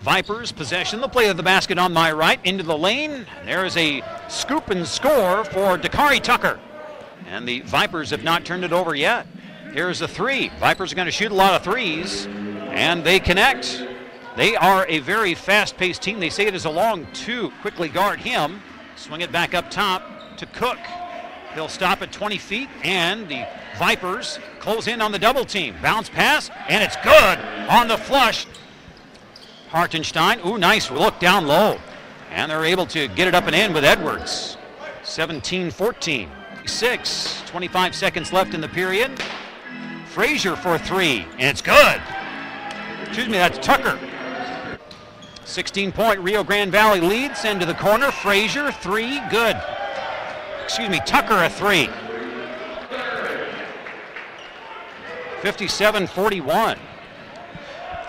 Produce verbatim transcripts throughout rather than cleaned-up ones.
Vipers possession, the play of the basket on my right, into the lane. There is a scoop and score for Dakarai Tucker. And the Vipers have not turned it over yet. Here's a three. Vipers are going to shoot a lot of threes, and they connect. They are a very fast-paced team. They say it is a long two. Quickly guard him. Swing it back up top to Cook. He'll stop at twenty feet, and the Vipers close in on the double team. Bounce pass, and it's good on the flush. Hartenstein, ooh, nice look down low. And they're able to get it up and in with Edwards. seventeen fourteen. Six, twenty-five seconds left in the period. Frazier for three, and it's good. Excuse me, that's Tucker. sixteen point Rio Grande Valley lead, send to the corner. Frazier, three, good. Excuse me, Tucker a three. fifty-seven forty-one.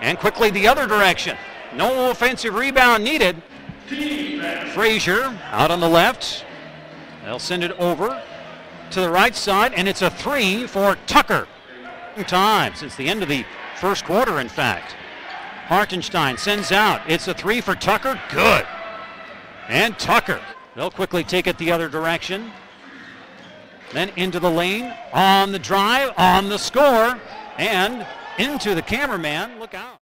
And quickly the other direction. No offensive rebound needed. Frazier out on the left. They'll send it over to the right side, and it's a three for Tucker. Time since the end of the first quarter, in fact. Hartenstein sends out. It's a three for Tucker. Good. And Tucker. They'll quickly take it the other direction. Then into the lane, on the drive, on the score, and into the cameraman. Look out.